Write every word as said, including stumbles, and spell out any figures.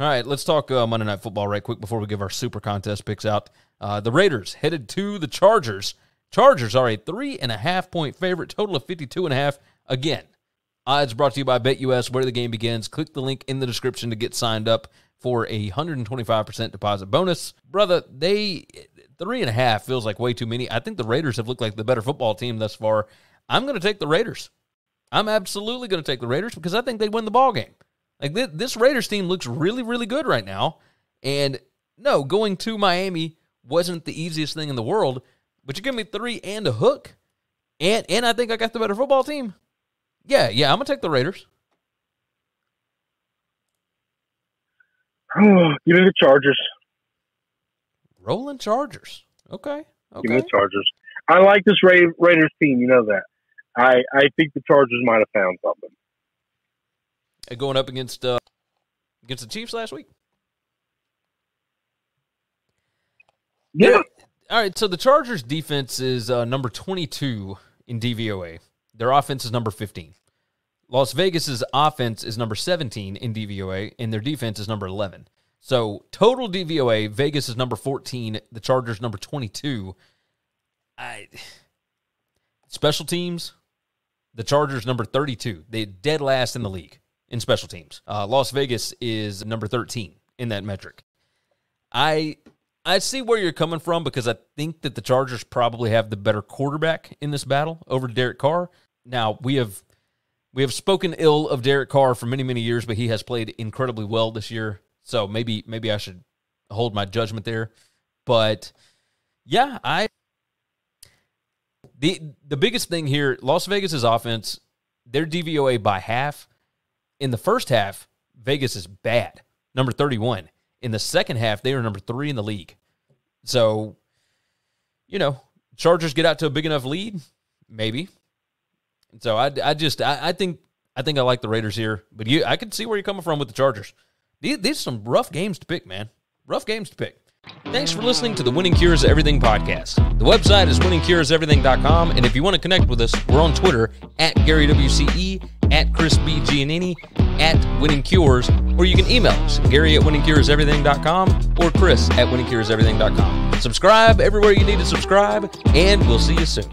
All right, let's talk uh, Monday Night Football right quick before we give our super contest picks out. Uh, the Raiders headed to the Chargers. Chargers are a three and a half point favorite, total of fifty-two and a half. Again, odds brought to you by BetUS, where the game begins. Click the link in the description to get signed up for a one hundred twenty-five percent deposit bonus. Brother, they three and a half feels like way too many. I think the Raiders have looked like the better football team thus far. I'm going to take the Raiders. I'm absolutely going to take the Raiders because I think they win the ball game. Like th this Raiders team looks really, really good right now. And no, going to Miami wasn't the easiest thing in the world, but you give me three and a hook, and and I think I got the better football team. Yeah, yeah, I'm going to take the Raiders. Give me the Chargers. Rolling Chargers. Okay. Okay. Give me the Chargers. I like this Ra Raiders team. You know that. I, I think the Chargers might have found something. And going up against uh, against the Chiefs last week. Yeah. yeah. All right, so the Chargers' defense is uh, number twenty-two in D V O A. Their offense is number fifteen. Las Vegas's offense is number seventeen in D V O A, and their defense is number eleven. So total D V O A, Vegas is number fourteen, the Chargers number twenty-two. I special teams, the Chargers number thirty-two. They're dead last in the league in special teams. Uh, Las Vegas is number thirteen in that metric. I I see where you're coming from because I think that the Chargers probably have the better quarterback in this battle over Derek Carr. Now, we have we have spoken ill of Derek Carr for many, many years, but he has played incredibly well this year. So maybe maybe I should hold my judgment there. But yeah, I the the biggest thing here, Las Vegas's offense, they're D V O A by half. In the first half, Vegas is bad, number thirty-one. In the second half, they are number three in the league. So, you know, Chargers get out to a big enough lead, maybe. And so I, I just I, I think I think I like the Raiders here, but you I can see where you're coming from with the Chargers. These, these are some rough games to pick, man. Rough games to pick. Thanks for listening to the Winning Cures Everything podcast. The website is winning cures everything dot com, and if you want to connect with us, we're on Twitter at Gary W C E, at Chris B. Giannini, at Winning Cures, or you can email us, Gary at winning cures everything dot com or Chris at winning cures everything dot com. Subscribe everywhere you need to subscribe, and we'll see you soon.